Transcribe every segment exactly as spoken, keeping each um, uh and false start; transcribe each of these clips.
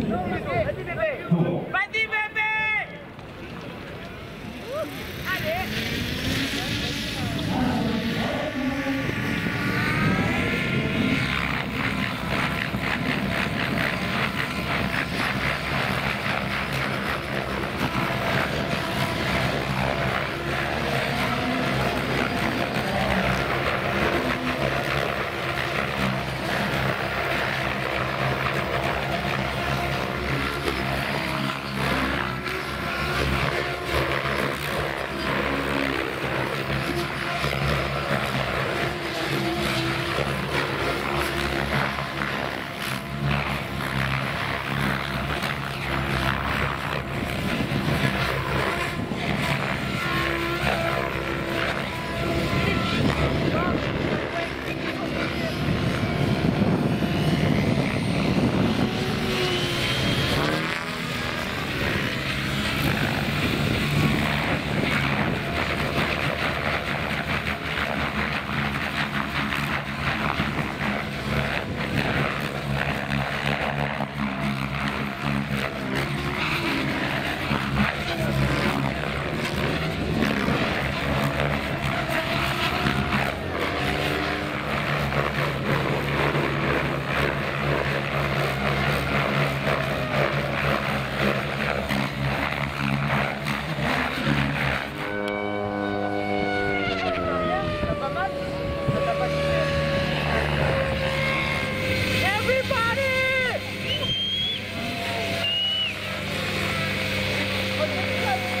Vas-y bébé.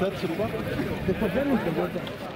That's the problem.